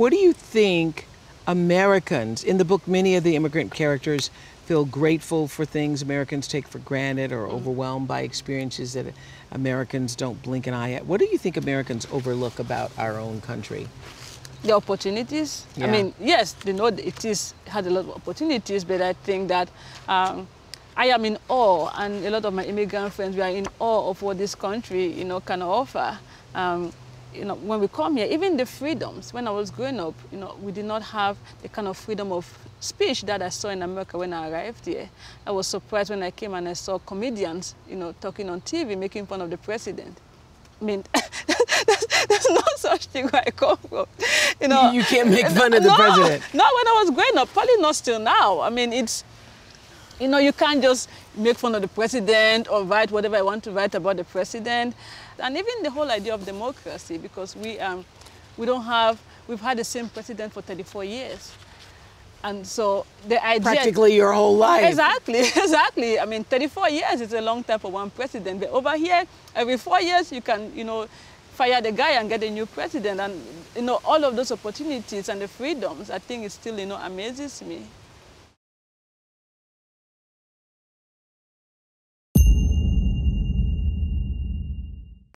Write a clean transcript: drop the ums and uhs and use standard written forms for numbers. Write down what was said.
What do you think Americans, in the book, many of the immigrant characters feel grateful for things Americans take for granted or overwhelmed by experiences that Americans don't blink an eye at. What do you think Americans overlook about our own country? The opportunities. Yeah. I mean, yes, they know it is had a lot of opportunities, but I think that I am in awe, and a lot of my immigrant friends, we are in awe of what this country, you know, can offer. You know, when we come here, even the freedoms, when I was growing up, you know, we did not have the kind of freedom of speech that I saw in America when I arrived here. I was surprised when I came and I saw comedians, you know, talking on TV, making fun of the president. I mean, there's no such thing where I come from. You know, you can't make fun of the president. No, when I was growing up, probably not still now. I mean, it's, you know, you can't just make fun of the president or write whatever I want to write about the president. And even the whole idea of democracy, because we don't have, we've had the same president for 34 years. And so the idea... Practically your whole life. Exactly, exactly. I mean, 34 years is a long time for one president. But over here, every 4 years, you can, you know, fire the guy and get a new president. And, you know, all of those opportunities and the freedoms, I think it still, you know, amazes me.